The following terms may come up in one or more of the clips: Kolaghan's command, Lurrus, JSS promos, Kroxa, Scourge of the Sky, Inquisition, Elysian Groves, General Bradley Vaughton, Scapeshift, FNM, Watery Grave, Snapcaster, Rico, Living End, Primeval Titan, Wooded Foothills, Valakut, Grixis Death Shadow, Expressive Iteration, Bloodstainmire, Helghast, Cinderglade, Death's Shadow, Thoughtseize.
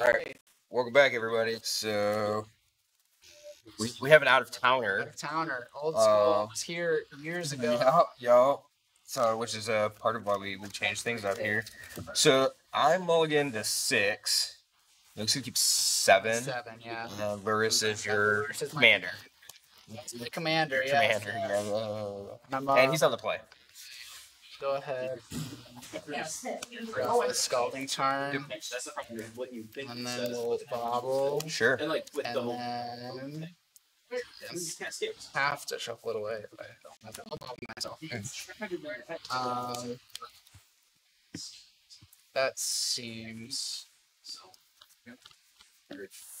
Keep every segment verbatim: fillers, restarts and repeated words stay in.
Alright, welcome back everybody. So we, we have an out-of-towner. Out-of-towner. Old school. Uh, was here years ago. Y'all, yeah, yeah. So which is uh, part of why we, we changed things up here. So I mulligan to six. Looks like you keep seven. Seven, yeah. And uh, Lurrus is your Lurrus is commander. He's the commander, yeah. Commander, yeah. yeah. Uh, and he's on the play. Go ahead. Yes. Oh, the scalding turn. That's what you think. And then we'll bobble. Sure. And like with and the then I have to shuffle it away. I don't have to. I'll bobble myself. Mm. Um, that seems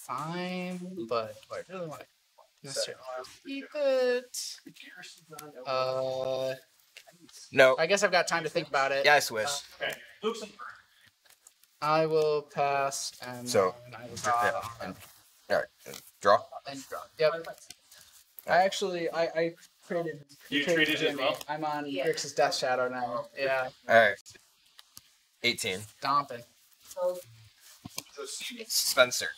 fine, but I really want to necessarily keep it. Uh. No. I guess I've got time to think about it. Yeah, I switch. Uh, okay. Oops. I will pass and so, I will draw. Yeah, and, yeah, and draw. And draw. Yep. Yeah. I actually, I, I created. You treated it well. I'm on yeah. Grixis Death Shadow now. Yeah. All right. eighteen. Stomping. So, Spencer.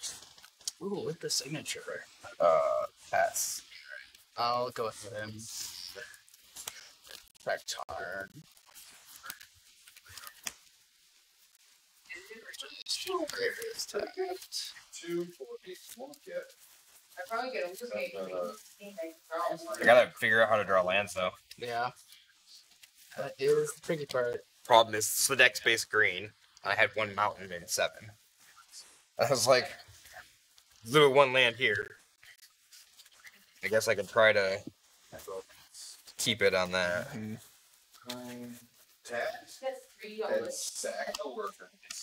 Ooh, with the signature. Uh, pass. I'll go with him. Spectar. I gotta figure out how to draw lands though. Yeah. That is the tricky part. Problem is the deck's base green. I had one mountain and seven. I was like, do one land here. I guess I could try to keep it on that. Mm-hmm. um,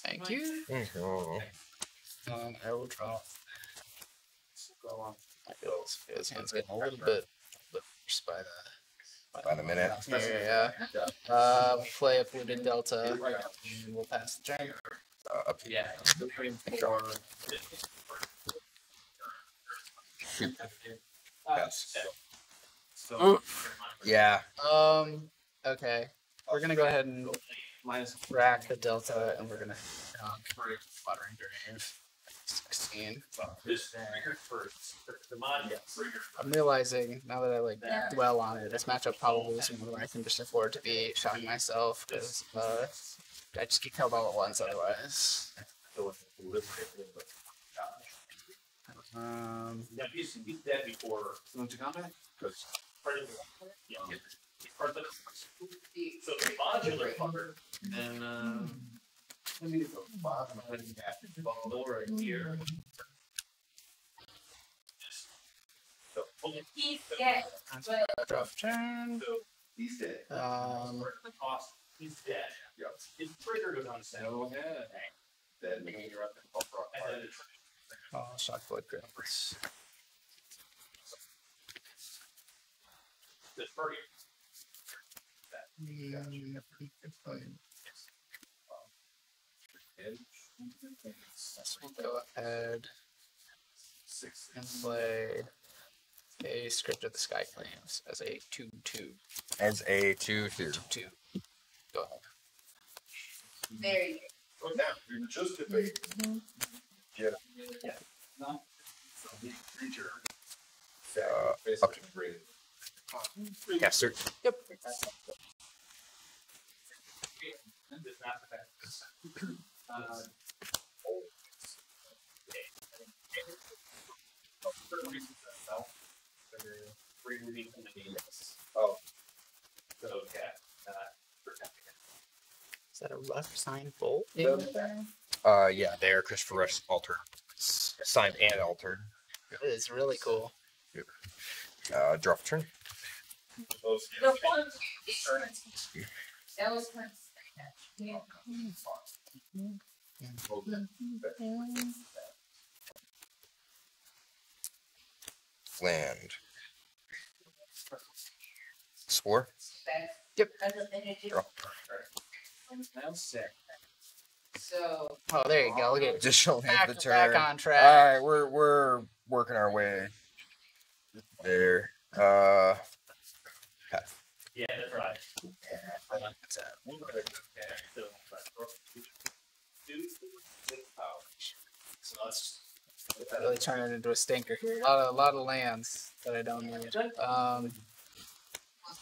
Thank you. Um, I will draw. I feel his hand's getting a little bit pushed by the by the minute. Yeah. yeah. Uh, we play a Wooded Delta. We'll pass the turn. Uh, up. Yeah. Pass. So, yeah. Um. Okay. We're gonna go ahead and rack the delta, and we're gonna um, Watery Grave. Sixteen. I'm realizing now that I like dwell on it, this matchup probably is one where I can just afford to be shouting myself because uh, I just get killed all at once otherwise. Um. Now, you beat that before. You want to combat? Because part of the yeah, part of the so the modular part, then um, let me do the bottom of the ball right here. So he's dead. Rough turn. So he's dead. Um, the cost. He's dead. Yep. His trigger goes on set. Oh yeah. Then you're up and rock. Oh, shock blood grabs. This for you. That. We'll go ahead and play a Scourge of the Sky claims as a two two. As a two two. two two. Go ahead. There you go. Well, now we were just debating. Yeah. Yeah. No. So the creature. Uh, up to three. Yes, sir. Yep. Oh. Is that a rough signed bolt? Yeah. Uh, yeah, they are Christopher Rush's altar. It's signed and altered. It is really cool. Uh, drop turn. The one that was her. Land. Swore? Yep. Drop. So. Oh, there you go. Look at it. Just show me the turn. Back on track. All right, we're we're working our way there. Uh. Yeah, that's right. us. That really turned it into a stinker. A lot of, a lot of lands that I don't need. Um,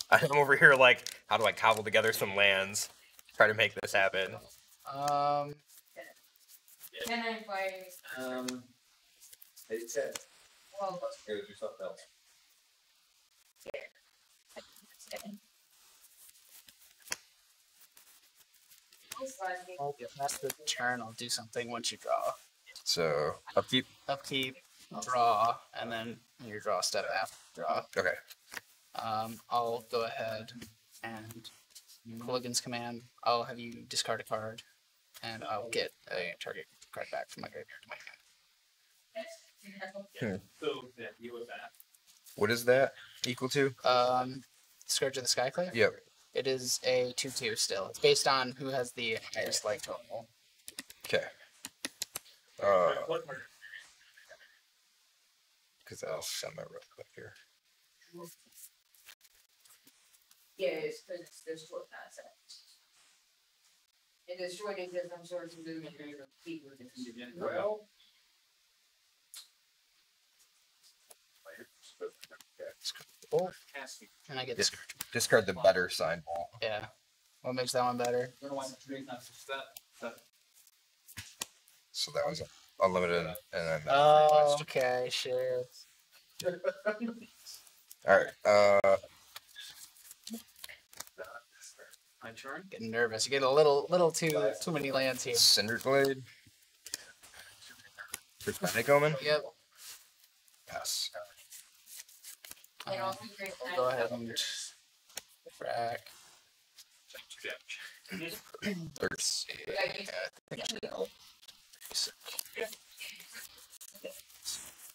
I'm over here like, how do I cobble together some lands? Try to make this happen. Um. Can I play? Um. It's it. Well, do something else. Oh, yeah, that's the turn. I'll do something once you draw. So upkeep. Upkeep, draw, and then your draw step after draw. Okay. Um, I'll go ahead and Kolaghan's command. I'll have you discard a card, and I'll get a target card back from my graveyard to my hand. Hmm. What is that equal to? Um, Scourge of the Sky Cliff? Yep. It is a two two still. It's based on who has the highest light total. Okay. Uh, because I'll send my real quick here. Yeah, it's because it's destroyed, not set. It destroyed it because I'm sort of moving your feet with it. Well. Oh. Can I get Disc this? Discard the better side ball. Yeah. What makes that one better? So that was unlimited, and then that oh, was okay, sure. All right. Uh, my turn. Getting nervous. You get a little, little too, too many lands here. Cinderglade. Prismatic Omen. Yep. Yes. Um, I'll go ahead and crack. Let's see. Yeah, I think so.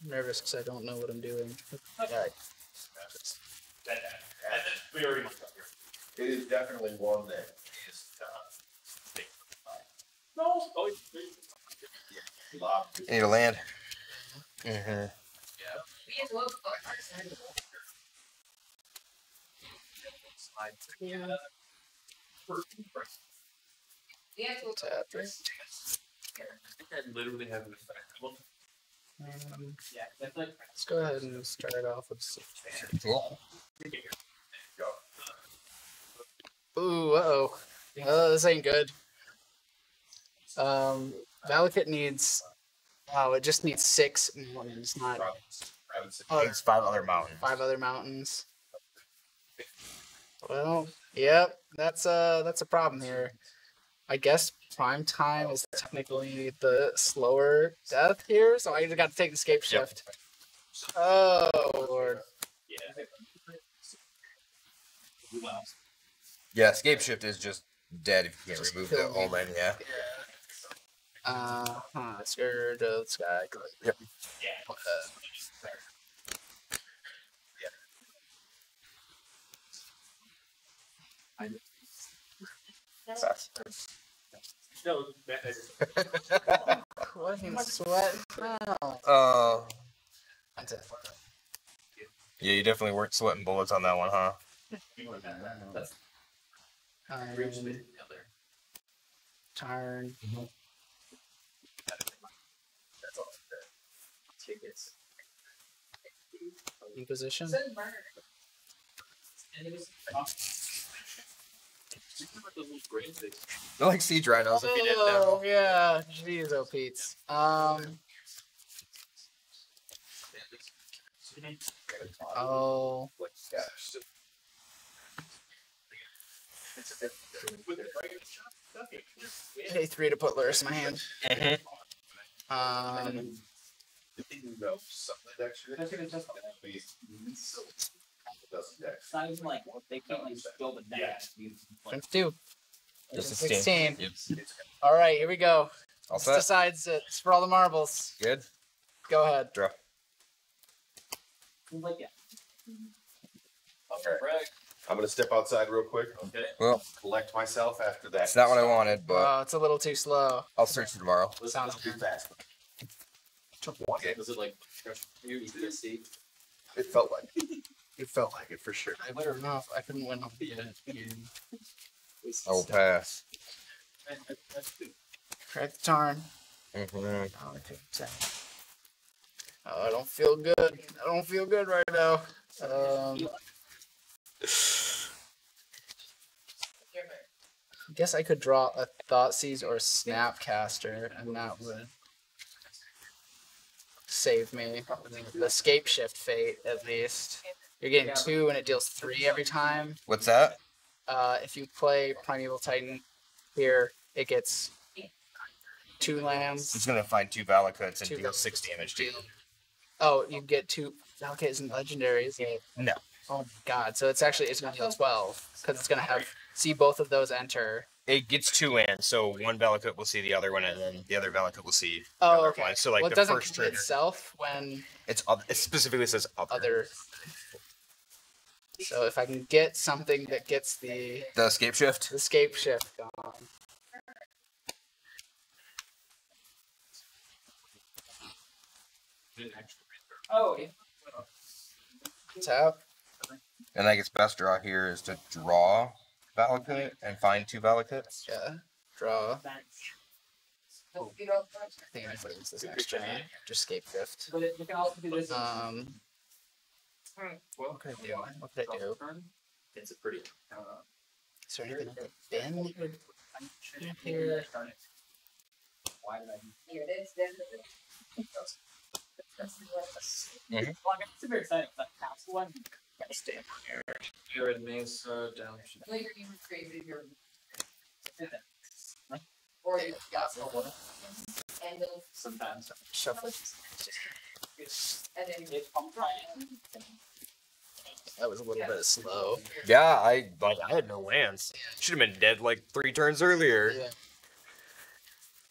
I'm nervous because I don't know what I'm doing. Alright. We already looked up here. It is definitely one that is uh no. Oh, you need a land. Mm-hmm. Yeah. Yeah. We have to look at this. I think I literally have an effect. Um, yeah, let's go ahead and start off with cool. Ooh, uh-oh. Oh, this ain't good. Um, Valakut needs... Wow, it just needs six mountains, not... Oh, it's five other mountains. Five other mountains. Well, yep, that's uh, that's a problem here. I guess prime time is technically the slower death here, so I just got to take the Scapeshift. Yep. Oh lord. Yeah. Yeah, Scapeshift is just dead if you can't just remove the omen. Yeah. yeah. Uh huh. Scourge of the Sky. Yep. Yeah. Uh, yeah. I No, what in sweat? Oh. That's it. Yeah, you definitely weren't sweating bullets on that one, huh? um, turn. Mm-hmm. Inquisition. They're like siege rhinos if you didn't know. Oh, yeah. Jeez, oh, Pete's. Um. Oh. Pay three to put Lurrus in my hand. Um. It's not even like they can't like build a deck. That's two. Just a sixteen. All right, here we go. All set. Decides it. It's for all the marbles. Good. Go ahead. Draw. Like yeah. Okay. I'm gonna step outside real quick. Okay. Well, collect myself after that. It's not what I wanted, but oh, it's a little too slow. I'll search for tomorrow. It sounds too fast. Okay. Was it like you didn't see? It felt like. It. It felt like it for sure. I better enough. I couldn't win off the end. I will pass. Crack the turn. Mm-hmm. Oh, I don't feel good. I don't feel good right now. Um, I guess I could draw a Thoughtseize or a Snapcaster, and that would save me the Scapeshift fate, at least. You're getting two, and it deals three every time. What's that? Uh, if you play Primeval Titan here, it gets two lands. It's going to find two Valakuts and two deal six damage to you. Oh, you get two. Valakut isn't legendary, is it? No. Oh my god, so it's actually, it's going to deal twelve, because it's going to have, see both of those enter. It gets two lands, so one Valakut will see the other one, and then the other Valakut will see the oh, other okay. one. So, like, well, it the doesn't first trigger itself when... It's, it specifically says other. other. So if I can get something that gets the... The Scapeshift? The Scapeshift gone. Oh, yeah. Tap. I think its best draw here is to draw Valakut and find two Valakuts. Yeah, draw. Cool. I think I'm going to use this next turn. Just Scapeshift. Um, what could I do? What could I do? It's a pretty. Is there anything on the bin here? Why did I? Here it is. Mm-hmm. It's a very exciting one. You're in Mesa down later. You were created your or you got someone and then sometimes shuffle. And then you that was a little bit slow. Yeah, I like I had no lands. Should have been dead like three turns earlier. Yeah.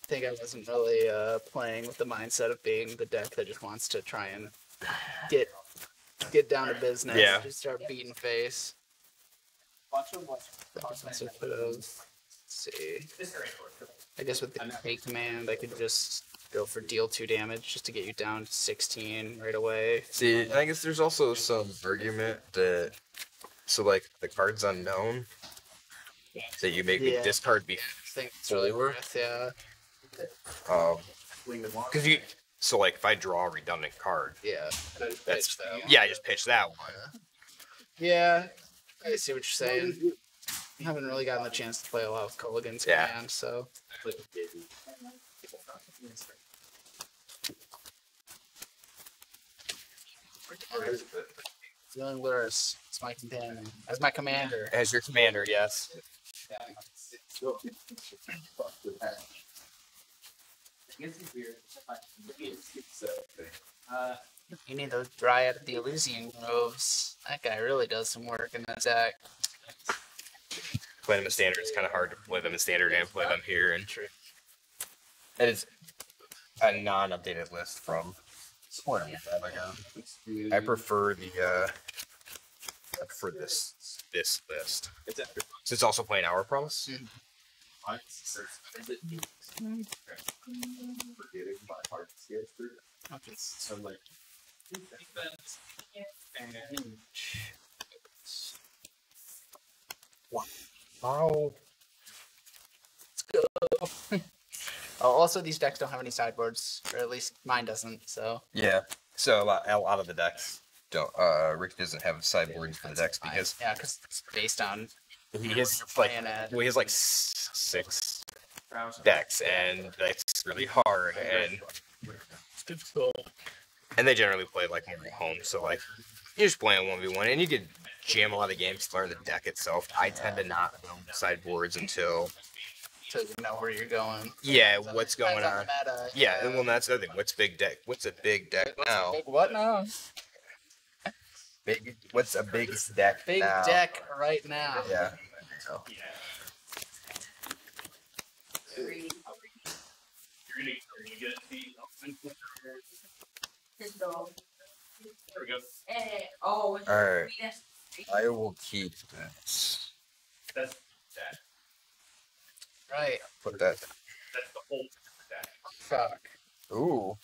I think I wasn't really uh, playing with the mindset of being the deck that just wants to try and get get down to business. Yeah. Just start beating face. Let's see. I guess with the K command, I could just go for deal two damage just to get you down to sixteen right away. See, I guess there's also some argument that so like the card's unknown that you make me yeah. discard before. I think it's really worth, yeah. Um, cause you, so like if I draw a redundant card, yeah, that's that yeah, I just pitch that one. Yeah, I see what you're saying. I haven't really gotten the chance to play a lot with Kolaghan's yeah. command, so. Feeling Lurrus, it's my companion, as my commander. As your commander, yes. Uh, you need to dry out the Elysian Groves. That guy really does some work in that deck. Playing them in standard, it's kind of hard to play them in standard and play them here. And it is a non-updated list from somewhere. I prefer the. Uh, I prefer this this list. So it's also playing our promise. Mm-hmm. Wow. Let's go. Oh, also, these decks don't have any sideboards, or at least mine doesn't. So yeah, so a lot, a lot of the decks don't. Uh, Rick doesn't have sideboards yeah, for the decks because yeah, because it's based on. He has like, well, he has like six decks, and that's really hard, and and they generally play like more at home, so like you're just playing one v one, and you could jam a lot of games to learn the deck itself. I tend to not build sideboards until so you know where you're going. Yeah, what's going on? Yeah, well, that's the other thing. What's big deck? What's a big deck now? What now? Big, what's a big deck Big now? deck right now. Yeah. So. All right. I will keep that. Right. Put that. That's the whole deck. Fuck. Ooh.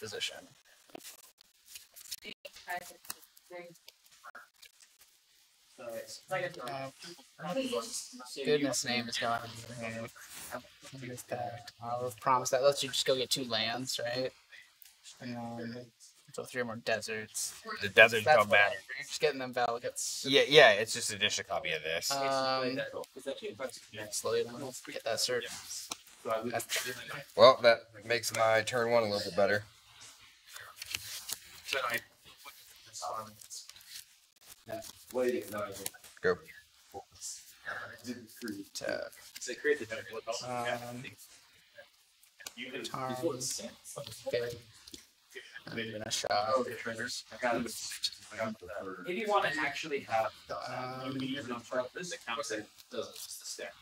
Position. Goodness name is gone. I'll promise that lets you just go get two lands, right? And um, so three more deserts. The deserts don't matter. You're just getting them Valakuts. Yeah, yeah, it's just an additional copy of this. Um, yeah, slowly get that search. Yeah. Well, that makes my turn one a little bit better. So I um, go. Tap. Um, Tarn. Okay. I'm going to shop. If you want to actually have a medium number of this account that does the stack.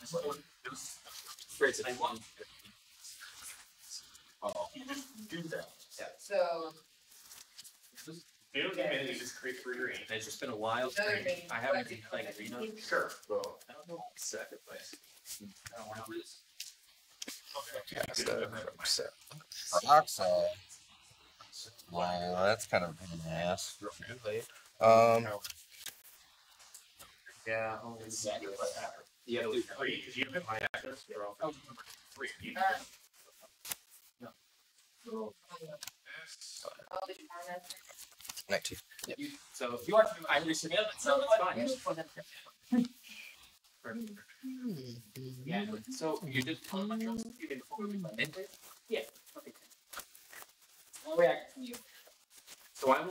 Great, I want do that. So. They don't do anything, just create for green. It's just been a while. I haven't been playing Arena. Sure. Well, I don't know. Second place. I don't want to lose. Okay. Cast a upset. Oxide. Wow, that's kind of an ass. Um. Yeah. Exactly what happened. Yeah, three. Because you hit my actors. They're all number three. No. nineteen. Yep. You, so if you are, I understand. So it's fine. Yeah. So you just pull my trust. You can pull me my mentor. Yeah. Okay. I'll react from you. So I'm.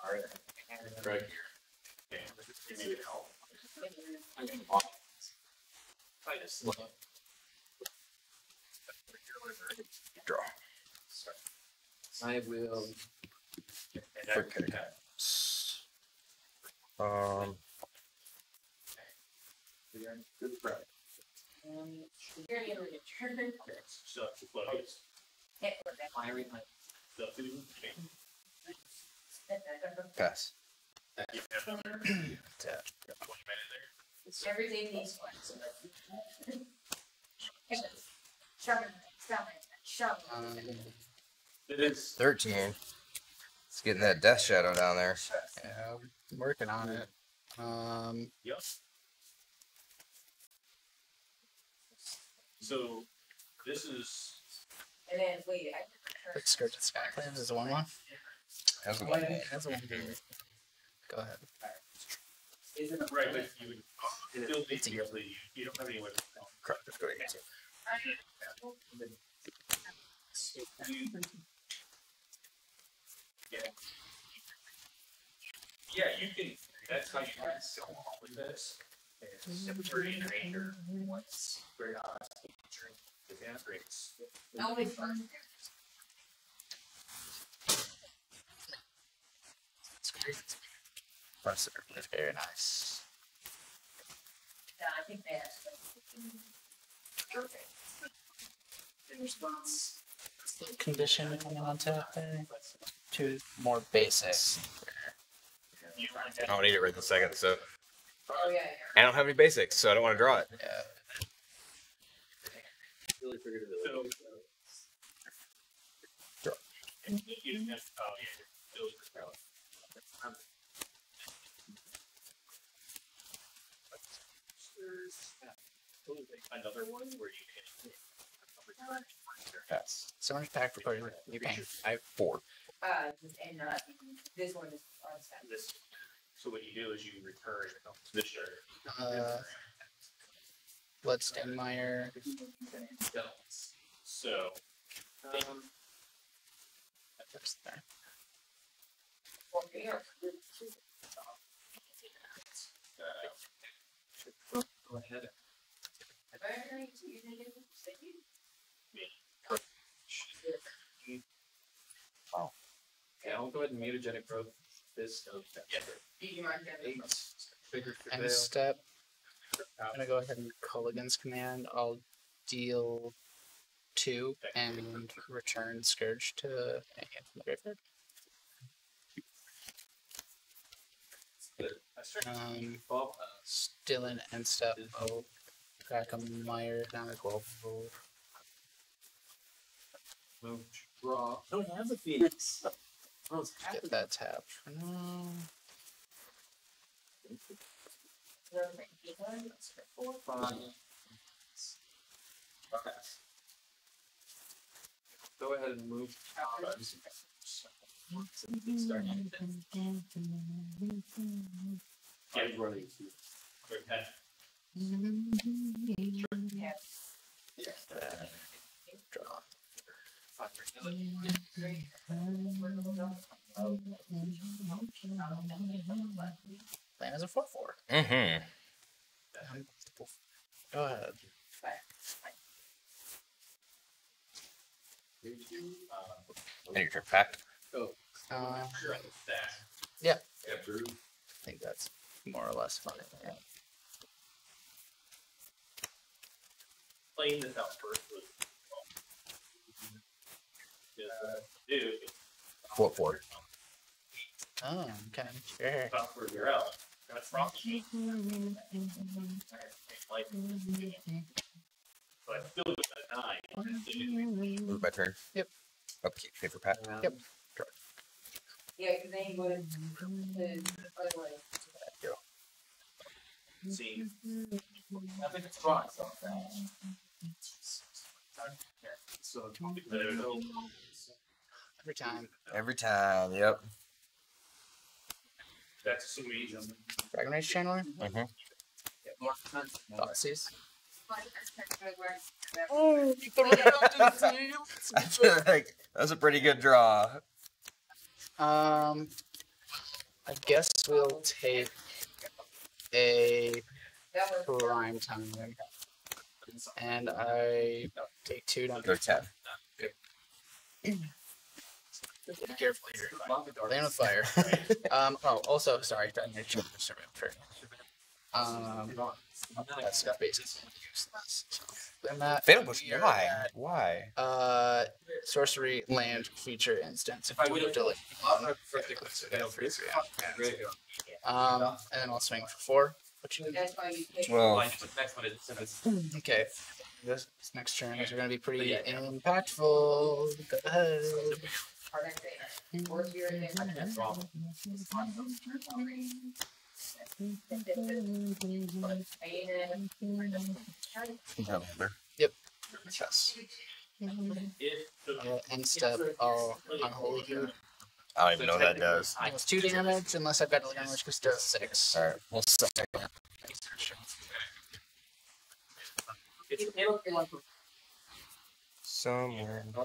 All right. Right here. Yeah. You need help. I'm gonna walk. I just look. Draw. Sorry. I will. Okay. Um. Good friend. Um. You're gonna return it. So pass. Everything needs one. Shove it. Shove it. It is thirteen. It's getting that Death Shadow down there. Yeah, I'm working on it. Um. Yep. So, this is. And then wait, I. Quick Scourge of the Sky claims is a one one. That's a one. That's a one. Go ahead. Isn't it right? But you would still need to get the. You don't have any way to. Correct. Let's go to eight. Yeah. Yeah, you can. That's how you can sell all of this. It's pretty ranger. Once very odd drink the dance breaks. That'll be fun. It's great. That's very nice. Yeah, I think they actually. Perfect. In response, condition on tap there. Two more basics. I don't need it right in a second, so oh, yeah, yeah. I don't have any basics, so I don't want to draw it. Yeah. So, draw. Mm-hmm. Another one where you can pass. Someone's pack for putting you paying. I have four. Uh, and uh, this one is on the this. So what you do is you return this shirt. Uh, Bloodstainmire. So, um, that's there. Uh, go ahead. Oh. Yeah, I'll go ahead and mutagenic growth this. Yeah. And step. I'm going to go ahead and Kolaghan's command. I'll deal two and return Scourge to the graveyard. Um, still in end step. I'll crack a mire down at twelve. Move. Draw. Don't have a phoenix. Get that tap. No. four, five. Okay. Go ahead and move out. Start Get ready. Go ahead. Sure. Yeah. Yeah. Uh, draw. Five, three, Plan is a four four. Mm-hmm. Go ahead. And your turn packed. Oh. Uh, yeah. I think that's more or less fun. Yeah. Playing this out first was What for? Oh, okay. Sure. Software you're out. That's wrong. But still with a nine. Move my turn. Yep. Upkeep paper pat. Um, yep. Draw. Yeah, because then you go to the other way. There you go. See. I think it's wrong. So So every time. Every time, yep. That's sweet. Dragon Race Channeler? Mm-hmm. Thoughtseize. Oh, that was a pretty good draw. Um, I guess we'll take a prime time. And I take two down. Go tap. Be careful here. Land with fire. um. Oh, also, sorry. Um. That's stuff bases. And that. Fatal bush. Why? At, Why? Uh. Sorcery, land, feature, instance. If I would have delayed. Um. And then I'll swing for four. Well, okay. This, this next turn is going to be pretty yeah, yeah. impactful. Go ahead. Yep. Yes. Uh, end step. I'll unholy here. I don't even know what that does. It's two damage, unless I've got a damage, because it does six. Alright, we'll suck it. Somewhere. Uh,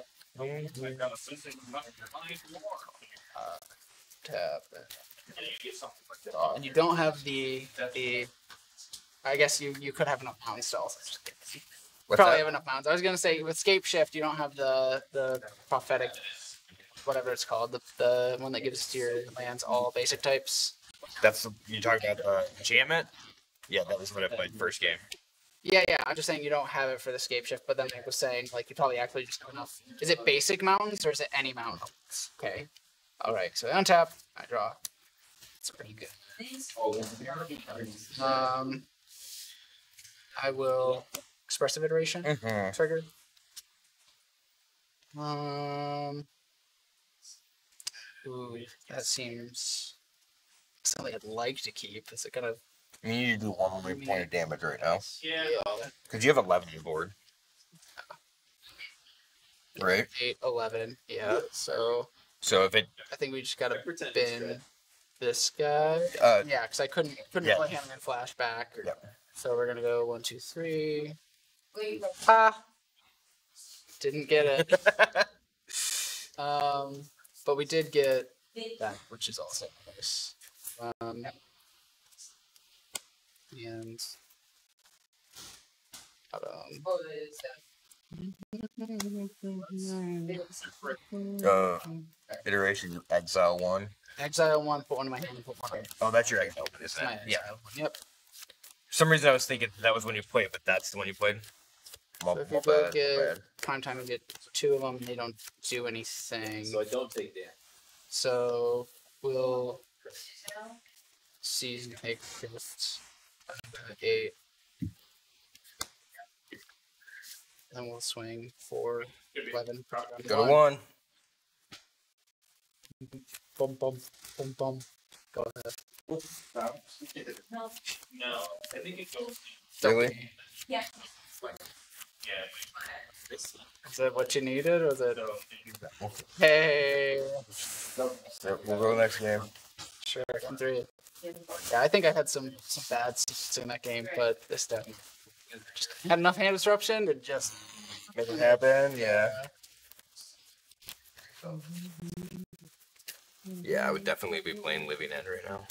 tap. Uh, and you don't have the, the... I guess you, you could have enough pound stalls. Probably that? have enough pounds. I was going to say, with Scapeshift, you don't have the, the prophetic... whatever it's called, the, the one that gives to your lands all basic types. That's you talking about uh, enchantment? Yeah, that was what I played first game. Yeah, yeah. I'm just saying you don't have it for the Scapeshift, but then I was saying like you probably actually just have enough. Is it basic mountains or is it any mountains? Okay. All right. So I untap. I draw. It's pretty good. Um, I will expressive iteration mm-hmm. trigger. Um. Ooh, that seems something I'd like to keep. Is it gonna? I mean, you need to do one more point of damage right now. Yeah. Because you have eleven on your board. Right. Eight, eleven. Yeah. So. So if it. I think we just gotta bin this guy. Uh, yeah, because I couldn't couldn't yeah. play him in flashback. Or, yeah. So we're gonna go one, two, three. Ah. Didn't get it. um. But we did get that, which is also nice. Um, and um, uh, iteration, you exile one. Exile one, put one in my hand and put one in my hand. Oh, that's your exile one, isn't it? Yeah. Yep. For some reason I was thinking that was when you played, but that's the one you played. So if you both get prime time, you get two of them, they don't do anything. So I don't take that. So we'll season eight, eight. Then we'll swing for eleven. Go to one. Bum bum bum bum. Go ahead. No. No. No. I think it goes. Really? Yeah. Yeah. Is that what you needed, or is that? No. Hey. No. So we'll go next game. Sure. Come through. Yeah, I think I had some some bad seats in that game, but this time just had enough hand disruption to just make it happen. Yeah. So. Yeah, I would definitely be playing Living End right now.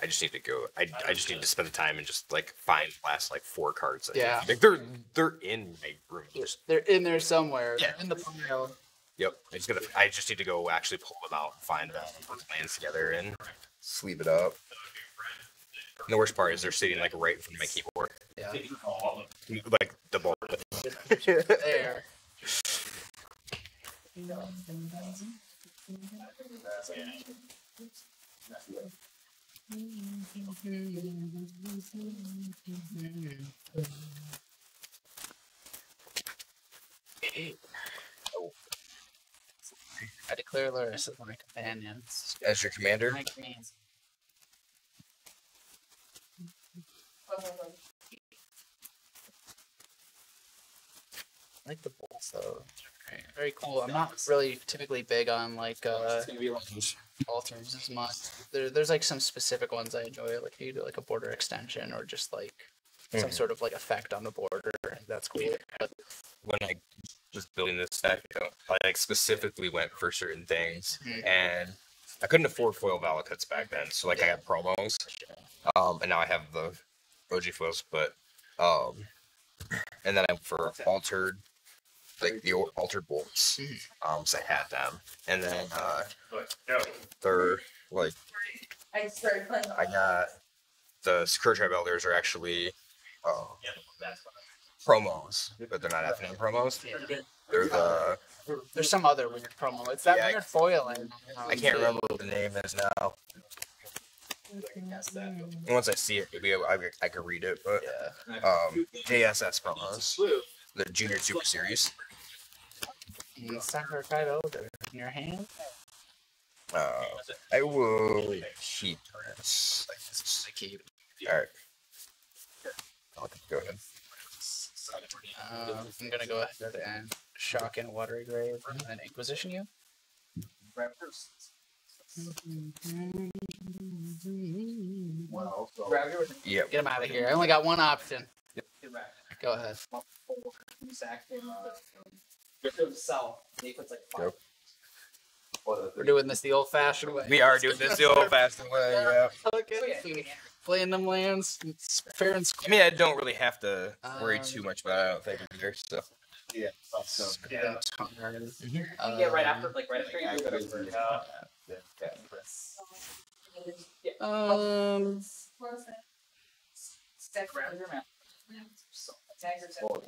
I just need to go. I, I just need to spend the time and just like find the last like four cards. I yeah, like, they're they're in my room. Just... They're in there somewhere. Yeah, in the pile. Yep. I just gotta. I just need to go actually pull them out and find them, put the lands together, and sleeve it up. And the worst part is they're sitting like right in front of my keyboard. Yeah. Like the ball. There. I declare Lurrus as my companions. As your commander? My commands. I like the balls though. Right. Very cool. I'm not really typically big on like uh alternatives as much. There, there's like some specific ones I enjoy, like either like a border extension or just like mm. some sort of like effect on the border. That's cool. But when I was building this deck, you know, I like specifically went for certain things, mm. and I couldn't afford foil Valakuts back then, so like yeah. I got promos, um, and now I have the O G foils, but um, and then I went for altered. Like the altered bolts, um, so I had them, and then uh, they're like I started playing. I got the Scourge of Elders are actually uh, promos, but they're not F N M promos. They're the there's some other weird promo. It's that yeah, weird foiling. Um, I can't remember what the name is now. And once I see it, maybe I I could read it. But um, J S S promos, the Junior Super Series. Sacrifice Elder in your hand? Uh, I will keep this. Alright. I'll go ahead. Um, I'm gonna go ahead and shock in Watery Grave and then Inquisition you. Well, yep. Get him out of here. I only got one option. Yep. Go ahead. Go. We're doing this the old-fashioned way. We are doing this the old-fashioned way. Yeah. Okay. Playing them lands, it's fair and square. I mean, I don't really have to worry um, too much about it. I don't think either. So. Yeah. So. Yeah. Um, yeah. Right after, like right after you do it. Yeah. Um. Step around your mouth. Four.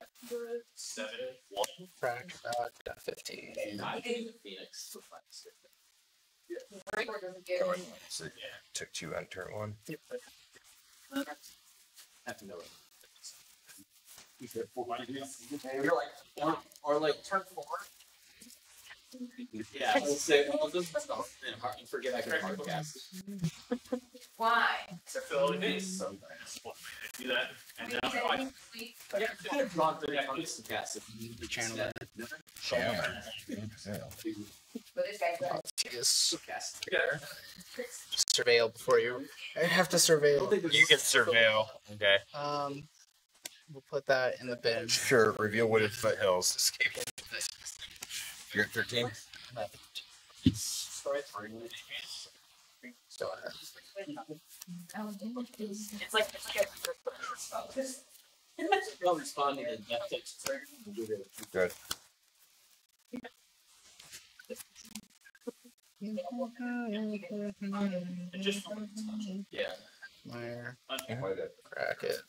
Seven. One. Crack. Uh, fifteen. I gave Phoenix. Yeah. Going, so, yeah. Took two on turn one. Yep. Have to know it. You're like, or, or like turn four. Yeah. I'll say, well, this is not hard. Forget I can podcast. Why? To fill the base. So I do that, and then I yeah, I'm drawn to the podcast. The channel. Channel. But this guy's podcast. Surveil before you. I have to surveil. You can surveil. Okay. Um, we'll put that in the bin. Sure. Reveal Wooded Foothills. Escape. You're at thirteen? It's like well responding in depth. Good. Yeah. Where? Crack it.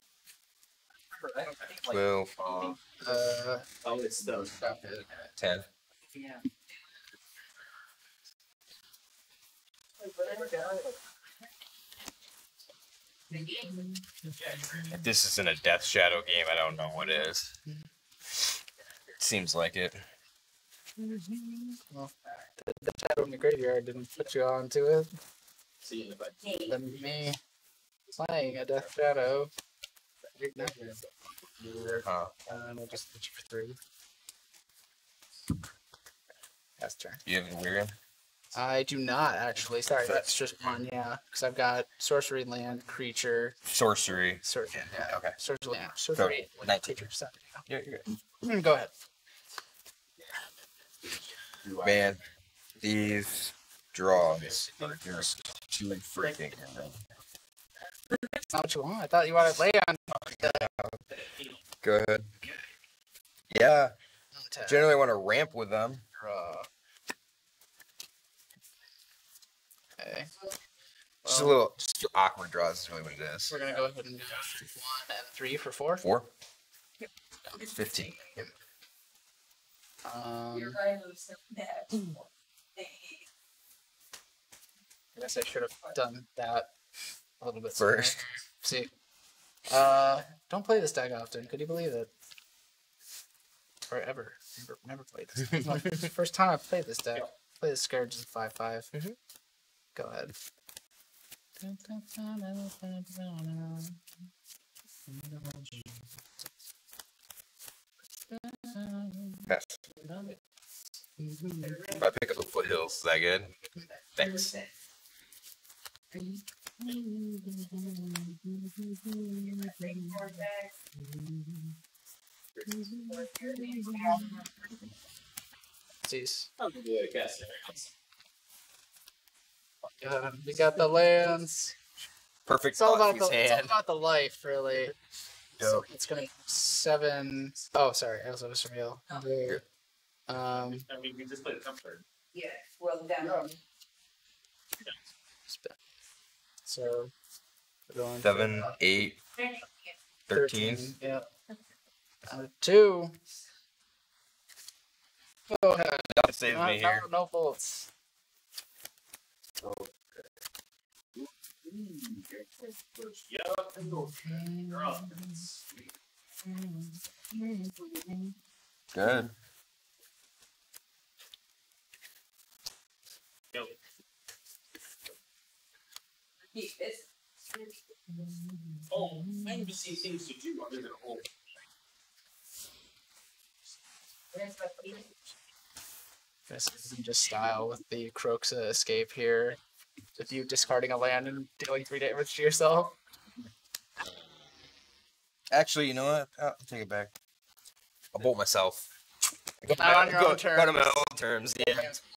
twelve. Uh, oh, it's those. ten. Yeah. If this isn't a Death Shadow game, I don't know what is. It seems like it. Well, the, the shadow in the graveyard didn't put you onto it. See you in the butt. Then me playing a Death Shadow. Oh. Um, we'll just pitch for three. That's turn. You have any weird? I do not, actually. Sorry, that's, that's just one, yeah. Because I've got sorcery, land, creature. Sorcery. Sorcery. Yeah, yeah, okay. Sorcery, land. Sorcery, so, land, creature. Yeah, you're good. Go ahead. Man, these draws are just too freaking. That's not what you want. I thought you wanted to lay on. Go ahead. Yeah. Generally, want to ramp with them. Okay. Well, just a little, just awkward draws is really what it is. We're gonna go ahead and do one and three for four. Four. Yep. Fifteen. Yep. Um, I guess I should have done that a little bit first. See, uh, don't play this deck often. Could you believe it? Or ever? Never, never played this. Deck. No, first time I played this deck. Play the Scourge of the Sky. five five. Mm-hmm. Go ahead. Yes. If I pick up the foothills, is that good? Thanks. Jeez. Um, we got the lands. Perfect. It's all about the, it's all about the life, really. So it's going to be seven. Oh, sorry. I was over some real. Um, I mean, we just played a comfort. Yeah. Well, down. Yeah. So, we're going seven, to, uh, eight, thirteen. thirteen. Yeah. Uh, two. Go ahead. That saves me here. No, no bolts. Oh. Good. Oh, I need to see things to do other than a hole. This isn't just style with the Kroxa escape here. With you discarding a land and dealing three damage to yourself. Actually, you know what? I'll take it back. I'll bolt myself. Not on your own terms. Got on my own terms, yeah.